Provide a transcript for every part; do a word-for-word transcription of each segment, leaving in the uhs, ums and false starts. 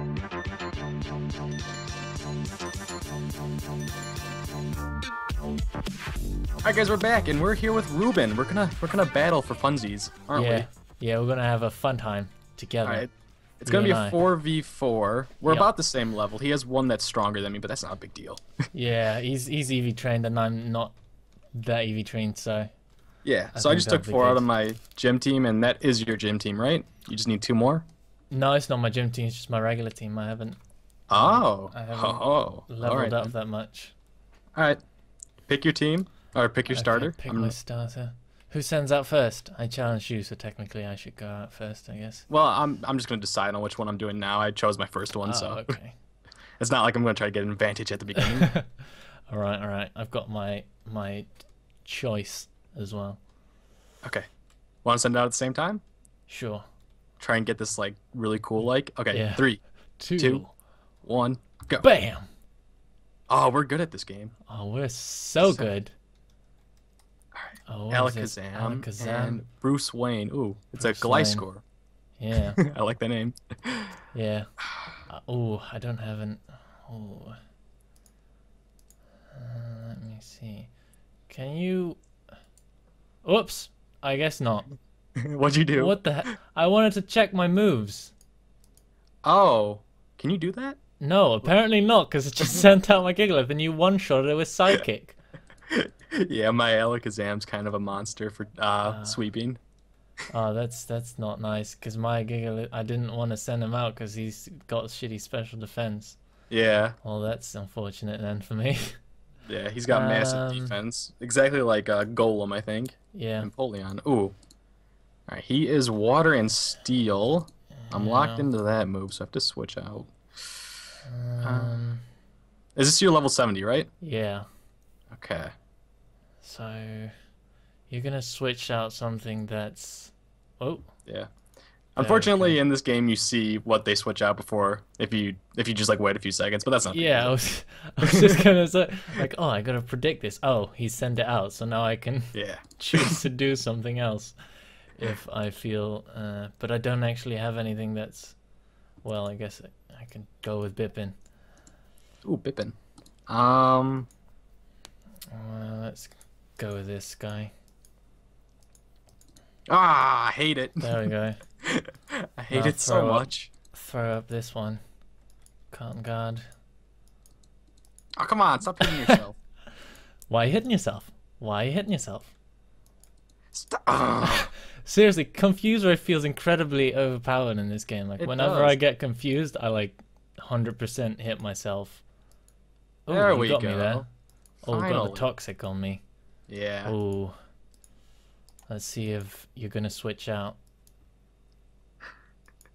Alright guys, we're back and we're here with Ruben. We're gonna we're gonna battle for funsies, aren't yeah. we? Yeah, we're gonna have a fun time together. Alright. It's gonna be a four v four. We're yep. about the same level. He has one that's stronger than me, but that's not a big deal. yeah, he's he's E V trained and I'm not that E V trained, so yeah, I so I just took four out of my gym team, and that is your gym team, right? You just need two more? No, it's not my gym team, it's just my regular team. I haven't Oh. I haven't oh, leveled right, up then. that much. Alright. Pick your team, or pick your okay, starter. Pick I'm... my starter. Who sends out first? I challenged you, so technically I should go out first, I guess. Well, I'm I'm just gonna decide on which one I'm doing now. I chose my first one, oh, so okay. It's not like I'm gonna try to get an advantage at the beginning. all right, all right. I've got my my choice as well. Okay. Want to send out at the same time? Sure. Try and get this like really cool like. Okay, yeah. three, two, two, one, go. Bam. Oh, we're good at this game. Oh, we're so, so good. All right. Oh, Alakazam, Alakazam and Bruce Wayne. Ooh, it's Bruce a Gliscor. Yeah. I like the name. Yeah. Uh, oh, I don't have an. Oh. Uh, let me see. Can you? Oops. I guess not. What'd you do? What the heck? I wanted to check my moves. Oh, can you do that? No, apparently not, because it just sent out my Gigalith and you one-shot it with Psychic. Yeah, my Alakazam's kind of a monster for uh, uh, sweeping. Oh, that's that's not nice, because my Gigalith, I didn't want to send him out because he's got shitty special defense. Yeah. Well, that's unfortunate then for me. Yeah, he's got um, massive defense. Exactly like uh, Golem, I think. Yeah. Empoleon. Ooh. All right, he is water and steel. I'm yeah. locked into that move, so I have to switch out. Um, is this your level seventy, right? Yeah. Okay. So, you're gonna switch out something that's. Oh. Yeah. Unfortunately, in this game, you see what they switch out before if you if you just like wait a few seconds, but that's not. Yeah, I was, I was just gonna say like, oh, I gotta predict this. Oh, he sent it out, so now I can yeah. choose to do something else, if I feel. Uh, but I don't actually have anything that's. Well, I guess. It, I can go with Bippin. Ooh, Bippin. Um, uh, let's go with this guy. Ah, I hate it. There we go. I hate now it so up, much. Throw up this one. Cotton guard. Oh, come on. Stop hitting yourself. Why are you hitting yourself? Why are you hitting yourself? Stop. Uh. Seriously, Confuser feels incredibly overpowered in this game. Like, it whenever does. I get confused, I, like, one hundred percent hit myself. Oh, there we got go. me there. Oh, got the toxic on me. Yeah. Oh. Let's see if you're going to switch out.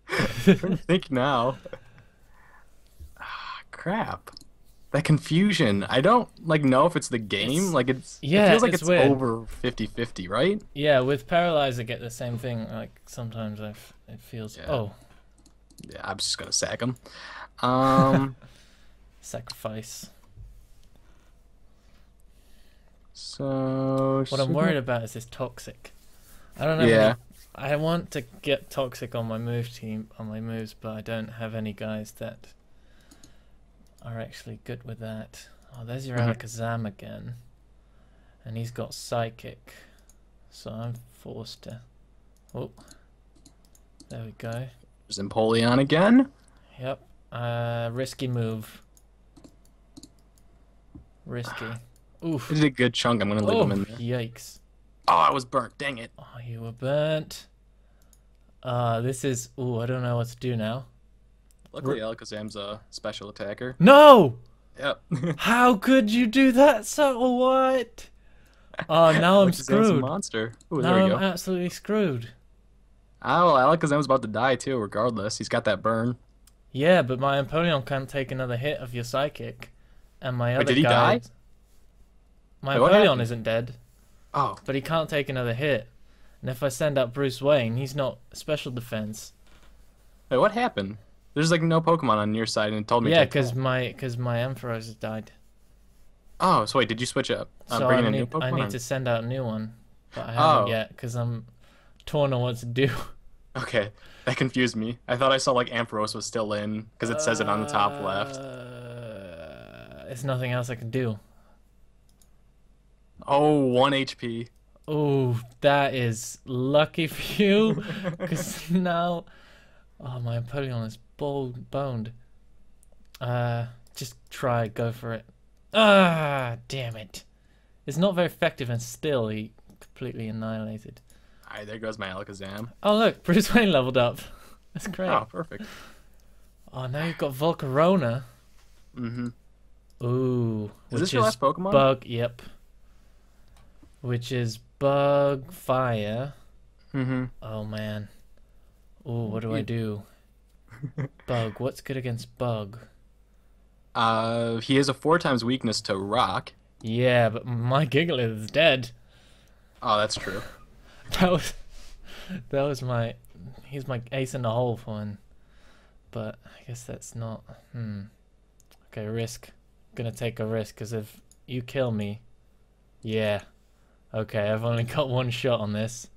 I think now. Ah, crap. That confusion. I don't like know if it's the game. It's, like it's yeah, it feels like it's, it's over fifty fifty, right? Yeah, with Paralyze I get the same thing. Like sometimes I f it feels yeah. oh. Yeah, I'm just gonna sack him. Um sacrifice. So what I'm worried about is this toxic. I don't know. Yeah. Any, I want to get toxic on my move team on my moves, but I don't have any guys that are actually good with that. Oh, there's your Alakazam again. And he's got Psychic. So I'm forced to... Oh. There we go. There's Empoleon again. Yep. Uh, risky move. Risky. Oof. This is a good chunk. I'm going to leave oh, him in there. Yikes. Oh, I was burnt. Dang it. Oh, you were burnt. Uh, this is... Ooh, I don't know what to do now. Luckily, Alakazam's a special attacker. No! Yep. How could you do that? So what? Oh, now I'm screwed. A monster. Ooh, now there we go. I'm absolutely screwed. Oh, Alakazam's about to die too, regardless. He's got that burn. Yeah, but my Empoleon can't take another hit of your Psychic. And my other Wait, did he guy... die? My Wait, Empoleon isn't dead. Oh. But he can't take another hit. And if I send out Bruce Wayne, he's not special defense. Wait, what happened? There's like no Pokemon on your side, and it told me. Yeah, because my because my Ampharos has died. Oh, so wait, did you switch up? I'm so bringing I need, a new Pokemon. I need to send out a new one, but I haven't oh. yet because I'm torn on what to do. Okay, that confused me. I thought I saw like Ampharos was still in because it says it on the top left. Uh, there's nothing else I can do. Oh, one H P. Oh, that is lucky for you, because now, oh, my Empoleon is bold boned. Uh, just try, go for it. Ah, damn it! It's not very effective, and still he completely annihilated. All right, there goes my Alakazam. Oh look, Bruce Wayne leveled up. That's great. Oh, perfect. Oh, now you've got Volcarona. Mm-hmm. Ooh. Is this your last Pokemon? Bug. Yep. Which is bug fire. Mm-hmm. Oh man. Ooh, what do yeah. I do? Bug. What's good against bug? Uh, he has a four times weakness to rock. Yeah, but my Gigalith is dead. Oh, that's true. That was, that was my, he's my ace in the hole for him. But I guess that's not, hmm. Okay, risk. I'm gonna take a risk, because if you kill me, yeah. Okay, I've only got one shot on this.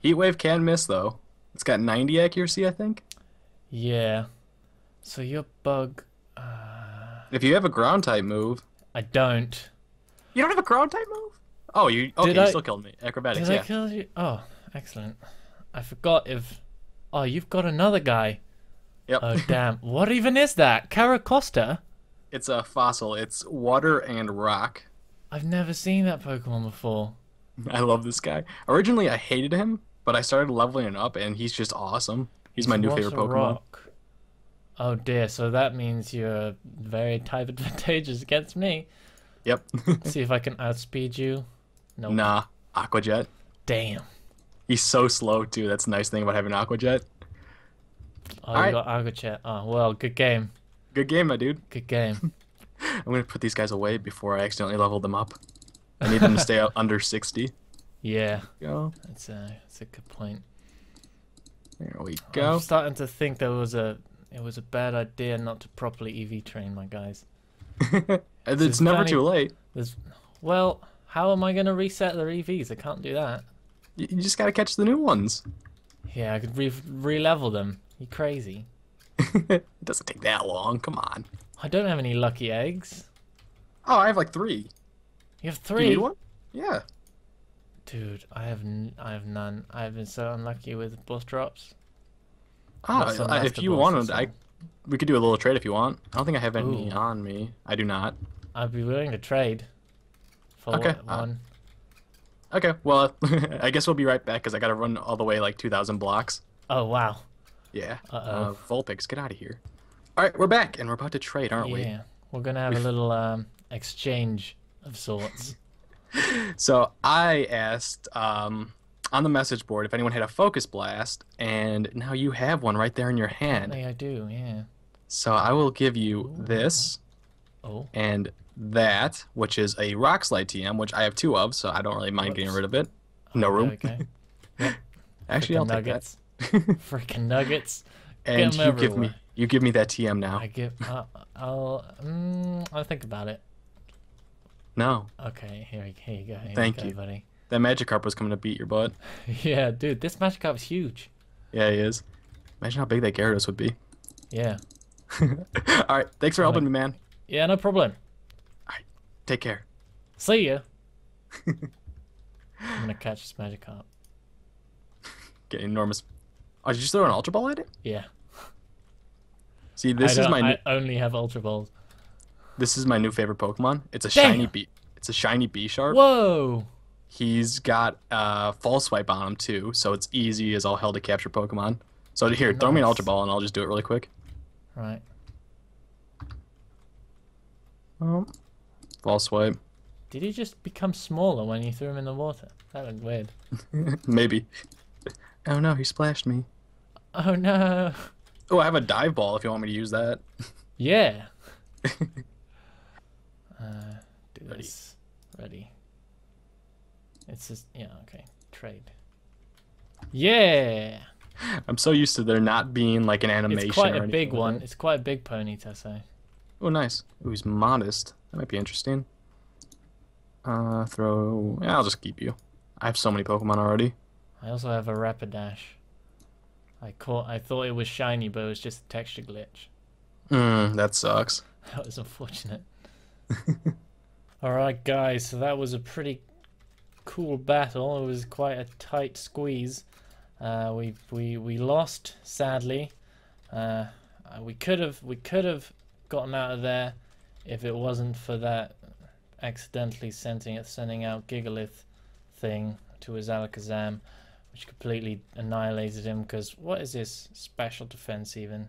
Heat Wave can miss, though. It's got ninety accuracy, I think. Yeah. So your bug, uh... if you have a ground-type move. I don't. You don't have a ground-type move? Oh, you okay? Did you I, still killed me. Acrobatics, did yeah. I kill you? Oh, excellent. I forgot if. Oh, you've got another guy. Yep. Oh damn! What even is that? Caracosta? It's a fossil. It's water and rock. I've never seen that Pokemon before. I love this guy. Originally, I hated him, but I started leveling him up, and he's just awesome. He's, he's my new favorite Pokemon. Rock. Oh dear! So that means you're very type advantageous against me. Yep. See if I can outspeed you. Nope. Nah, Aqua Jet. Damn. He's so slow, too. That's the nice thing about having Aqua Jet. Oh, All you right. got Aqua Jet. Oh, well, good game. Good game, my dude. Good game. I'm going to put these guys away before I accidentally level them up. I need them to stay under sixty. Yeah. Go. That's a, that's a good point. There we go. I'm starting to think there was a, it was a bad idea not to properly E V train my guys. it's it's never too late. There's, well... How am I going to reset their E Vs? I can't do that. You just got to catch the new ones. Yeah, I could re re-level them. You're crazy. It doesn't take that long. Come on. I don't have any lucky eggs. Oh, I have like three. You have three? You need one? Yeah. Dude, I have n I have none. I've been so unlucky with boss drops. Oh, uh, if you wanted, I, we could do a little trade if you want. I don't think I have any Ooh. on me. I do not. I'd be willing to trade. Okay. One. Uh, okay. Well, I guess we'll be right back because I gotta run all the way like two thousand blocks. Oh wow. Yeah. Uh oh. Uh, Vulpix, get out of here. All right, we're back and we're about to trade, aren't yeah. we? Yeah. We're gonna have We've... a little um, exchange of sorts. So I asked um, on the message board if anyone had a focus blast, and now you have one right there in your hand. I do. Yeah. So I will give you Ooh. this. Oh. And. That, which is a rock slide T M, which I have two of, so I don't really mind Oops. getting rid of it. No room. Okay. Yep. Actually, Freaking I'll nuggets. take that. Freaking nuggets. And you everywhere. give me, you give me that T M now. I give. Uh, I'll. Mm, I'll think about it. No. Okay. Here, here you go. Here Thank you, go, you, buddy. That Magikarp was coming to beat your butt. Yeah, dude. This Magikarp is huge. Yeah, he is. Imagine how big that Gyarados would be. Yeah. All right. Thanks for helping me, man. Yeah, no problem. Take care. See ya. I'm gonna catch this Magikarp. Get enormous. Oh, did you throw an Ultra Ball at it? Yeah. See, this I is my. I only have Ultra Balls. This is my new favorite Pokemon. It's a Damn. shiny Bea. It's a shiny Bea Sharp. Whoa. He's got a uh, false swipe on him too, so it's easy as all hell to capture Pokemon. So here, nice. throw me an Ultra Ball, and I'll just do it really quick. Right. Um. False swipe. Did he just become smaller when you threw him in the water? That looked weird. Maybe. Oh no, he splashed me. Oh no. Oh, I have a dive ball if you want me to use that. Yeah. uh, do Ready. this. Ready. It's just, yeah, okay. Trade. Yeah! I'm so used to there not being like an animation. It's quite a big one. It's quite a big pony, Tessai. Oh, nice. Ooh, he's modest. That might be interesting. Uh, throw... Yeah, I'll just keep you. I have so many Pokemon already. I also have a Rapidash. I caught. I thought it was shiny, but it was just a texture glitch. Mm, that sucks. That was unfortunate. Alright guys, so that was a pretty cool battle. It was quite a tight squeeze. Uh, we we we lost, sadly. Uh, we could have we could have gotten out of there if it wasn't for that accidentally sending it sending out Gigalith thing to his Alakazam, which completely annihilated him. Because what is his special defense even?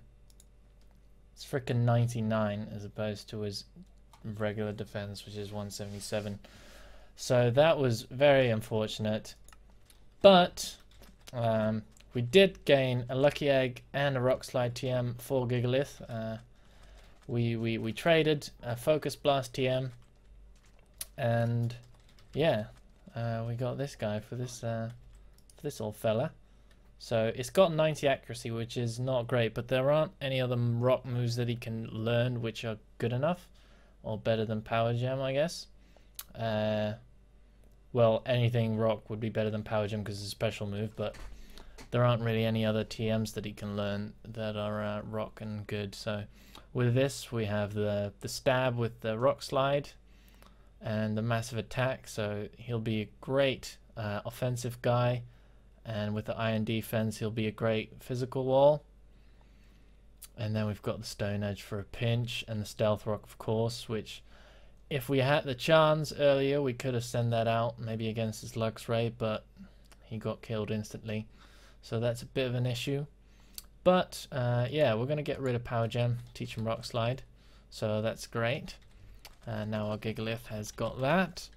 It's freaking ninety-nine as opposed to his regular defense, which is one seventy-seven. So that was very unfortunate, but um, we did gain a lucky egg and a rock slide T M for Gigalith. Uh, we we we traded a focus blast T M, and yeah, uh, we got this guy for this uh, for this old fella. So it's got ninety accuracy, which is not great, but there aren't any other rock moves that he can learn which are good enough. Or better than Power Gem, I guess. Uh, well, anything rock would be better than Power Gem because it's a special move, but there aren't really any other T Ms that he can learn that are uh, rock and good. So with this, we have the, the stab with the rock slide and the massive attack. So he'll be a great uh, offensive guy. And with the iron defense, he'll be a great physical wall. And then we've got the Stone Edge for a pinch, and the Stealth Rock, of course, which if we had the chance earlier, we could have sent that out, maybe against his Luxray, but he got killed instantly. So that's a bit of an issue. But, uh, yeah, we're going to get rid of Power Gem, teach him Rock Slide. So that's great. And now our Gigalith has got that.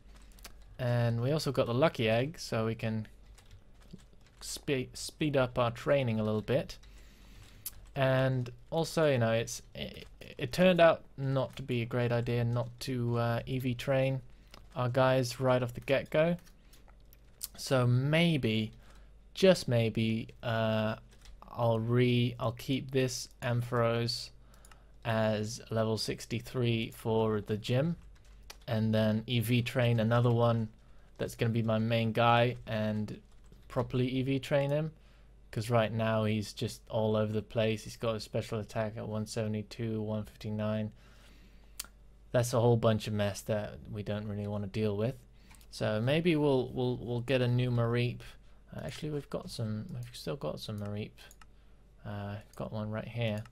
And we also got the Lucky Egg, so we can spe speed up our training a little bit. And also, you know, it's it, it turned out not to be a great idea not to uh, E V train our guys right off the get-go. So maybe, just maybe, uh, I'll re I'll keep this Ampharos as level sixty-three for the gym, and then E V train another one that's going to be my main guy and properly E V train him. Because right now he's just all over the place. He's got a special attack at one seventy-two, one fifty-nine. That's a whole bunch of mess that we don't really want to deal with. So maybe we'll we'll we'll get a new Mareep. Actually, we've got some. We've still got some Mareep. Uh, got one right here.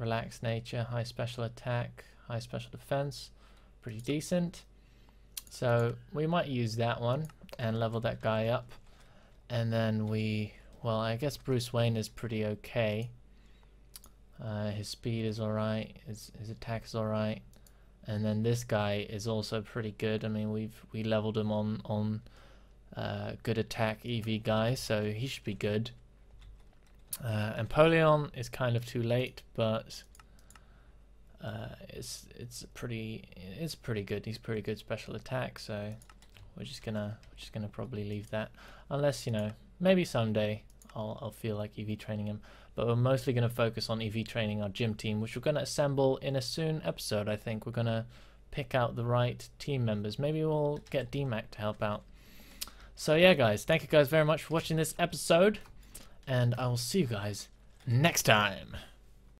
Relaxed nature, high special attack, high special defense, pretty decent. So we might use that one and level that guy up, and then we. Well, I guess Bruce Wayne is pretty okay. Uh, his speed is alright, his, his attack is alright. And then this guy is also pretty good. I mean, we've we leveled him on, on uh, good attack E V guy, so he should be good. Uh, Empoleon is kind of too late, but uh, it's it's pretty it's pretty good. He's pretty good special attack, so we're just gonna we're just gonna probably leave that, unless, you know, maybe someday I'll, I'll feel like E V training him, but we're mostly going to focus on E V training our gym team, which we're going to assemble in a soon episode, I think. We're going to pick out the right team members. Maybe we'll get D Mac to help out. So yeah, guys, thank you guys very much for watching this episode, and I will see you guys next time.